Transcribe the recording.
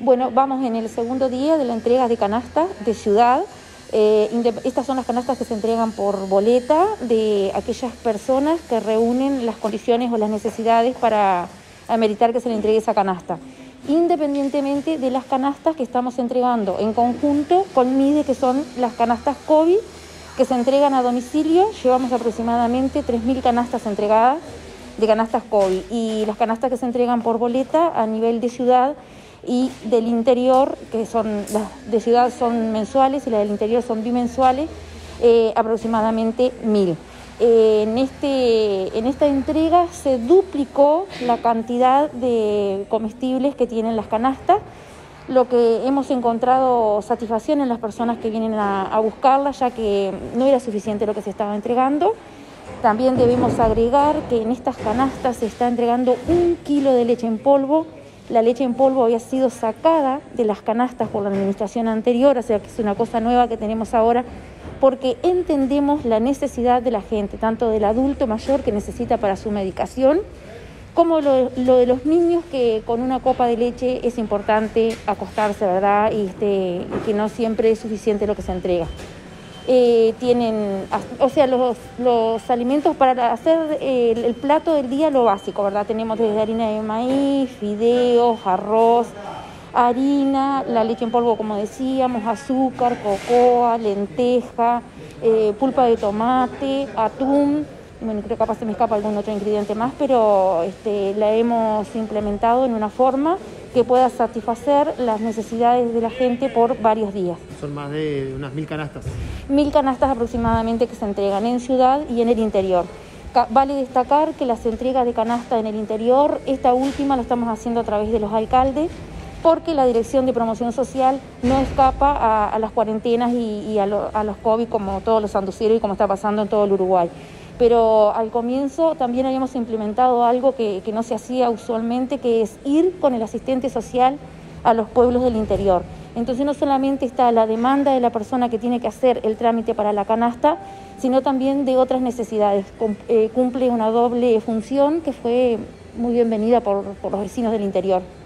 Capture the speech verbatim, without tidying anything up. Bueno, vamos en el segundo día de la entrega de canastas de ciudad. Eh, estas son las canastas que se entregan por boleta de aquellas personas que reúnen las condiciones o las necesidades para ameritar que se le entregue esa canasta, independientemente de las canastas que estamos entregando en conjunto con Mides, que son las canastas COVID, que se entregan a domicilio. Llevamos aproximadamente tres mil canastas entregadas de canastas COVID, y las canastas que se entregan por boleta a nivel de ciudad y del interior, que son las de ciudad son mensuales y las del interior son bimensuales, eh, aproximadamente mil. Eh, en, este, en esta entrega se duplicó la cantidad de comestibles que tienen las canastas, lo que hemos encontrado satisfacción en las personas que vienen a, a buscarla, ya que no era suficiente lo que se estaba entregando. También debemos agregar que en estas canastas se está entregando un kilo de leche en polvo. La leche en polvo había sido sacada de las canastas por la administración anterior, o sea que es una cosa nueva que tenemos ahora, porque entendemos la necesidad de la gente, tanto del adulto mayor que necesita para su medicación, como lo, lo de los niños, que con una copa de leche es importante acostarse, ¿verdad? Y este, que no siempre es suficiente lo que se entrega. Eh, tienen, o sea, los, los alimentos para hacer el, el plato del día, lo básico, ¿verdad? Tenemos desde harina de maíz, fideos, arroz, harina, la leche en polvo, como decíamos, azúcar, cocoa, lenteja, eh, pulpa de tomate, atún. Bueno, creo que capaz se me escapa algún otro ingrediente más, pero este, la hemos implementado en una forma que pueda satisfacer las necesidades de la gente por varios días. Son más de unas mil canastas. Mil canastas aproximadamente que se entregan en ciudad y en el interior. Vale destacar que las entregas de canasta en el interior, esta última la estamos haciendo a través de los alcaldes, porque la Dirección de Promoción Social no escapa a, a las cuarentenas y, y a, lo, a los COVID, como todos los sanduceros y como está pasando en todo el Uruguay. Pero al comienzo también habíamos implementado algo que, que no se hacía usualmente, que es ir con el asistente social a los pueblos del interior. Entonces no solamente está la demanda de la persona que tiene que hacer el trámite para la canasta, sino también de otras necesidades. Cumple una doble función que fue muy bienvenida por, por los vecinos del interior.